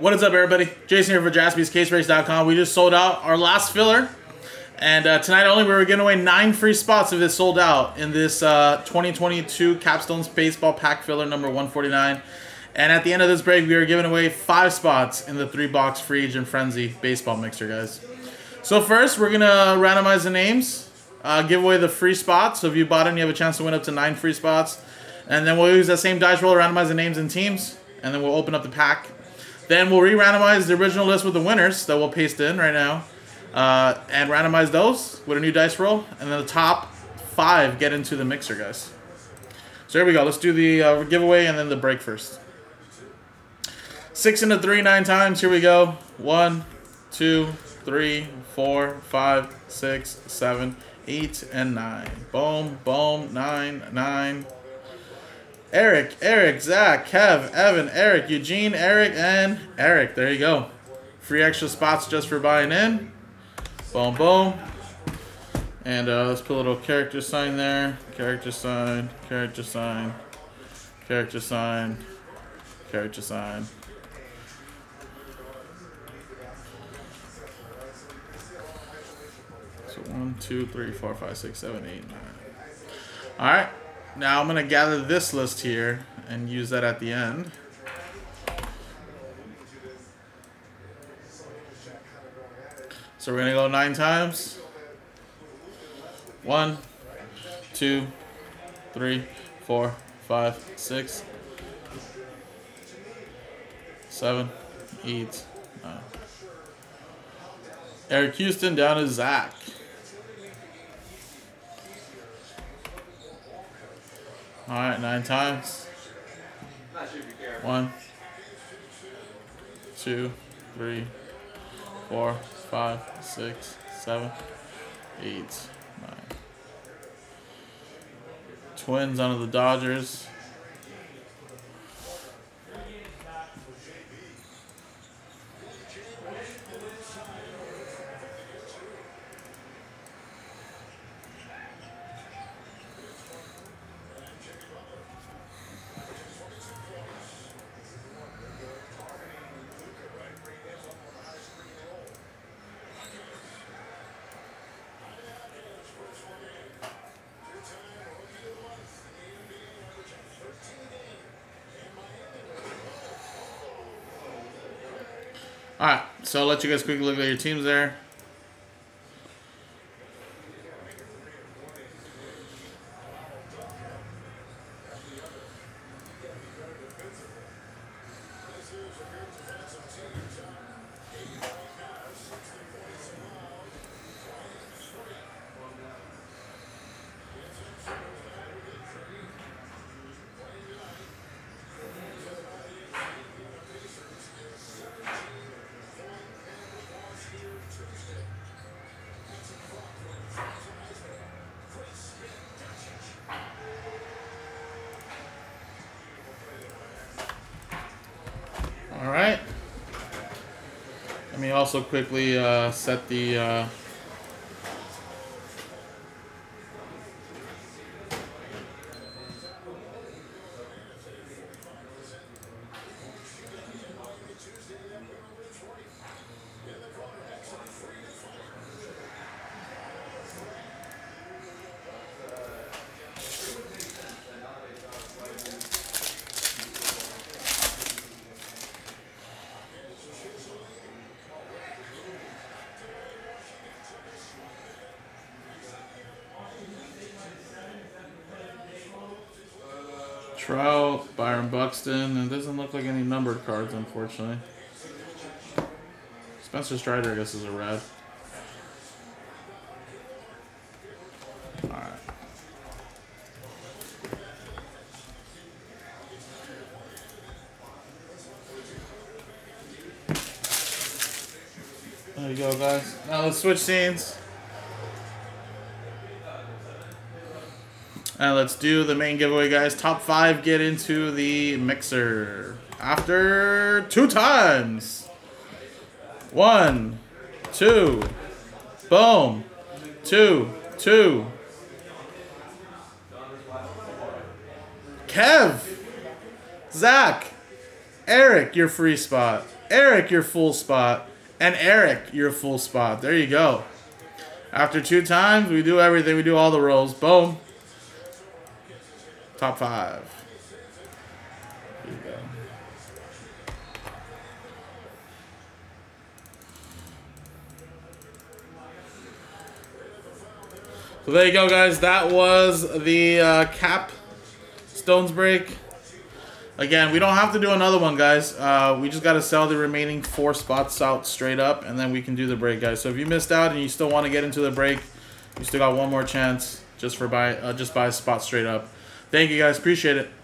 What is up, everybody? Jason here for JaspysCaseBreaks.com. We just sold out our last filler, and tonight only we were giving away 9 free spots if it sold out in this 2022 Capstone Baseball Pack filler number 149. And at the end of this break, we are giving away 5 spots in the 3-box free agent frenzy baseball mixer, guys. So first, we're gonna randomize the names, give away the free spots. So if you bought in, you have a chance to win up to 9 free spots, and then we'll use that same dice roll to randomize the names and teams, and then we'll open up the pack. Then we'll re-randomize the original list with the winners that we'll paste in right now, and randomize those with a new dice roll, and then the top 5 get into the mixer, guys. So here we go. Let's do the giveaway and then the break first. 6 into 3 9 times. Here we go. 1, 2, 3, 4, 5, 6, 7, 8, and 9. Boom, boom, 9, 9. Eric, Eric, Zach, Kev, Evan, Eric, Eugene, Eric, and Eric. There you go. 3 extra spots just for buying in. Boom, boom. And let's put a little character sign there. Character sign, character sign, character sign, character sign. So 1, 2, 3, 4, 5, 6, 7, 8, 9. All right. Now I'm going to gather this list here and use that at the end. So we're going to go 9 times. 1, 2, 3, 4, 5, 6, 7, 8, 9. Eric Houston down to Zach. All right, 9 times. 1, 2, 3, 4, 5, 6, 7, 8, 9. Twins onto the Dodgers. Alright, so I'll let you guys quickly look at your teams there. Alright, let me also quickly set the Trout, Byron Buxton, and it doesn't look like any numbered cards, unfortunately. Spencer Strider, I guess, is a red. All right. There you go, guys. Now let's switch scenes. And let's do the main giveaway, guys. Top 5 get into the mixer after 2 times. 1, 2, boom, 2, 2. Kev, Zach, Eric, your free spot. Eric, your full spot. And Eric, your full spot. There you go. After two times, we do everything. We do all the rolls. Boom. Top five. There you go. So there you go, guys. That was the Capstone's break. Again, we don't have to do another one, guys. We just got to sell the remaining 4 spots out straight up, and then we can do the break, guys. So if you missed out and you still want to get into the break, you still got one more chance just buy a spot straight up. Thank you, guys. Appreciate it.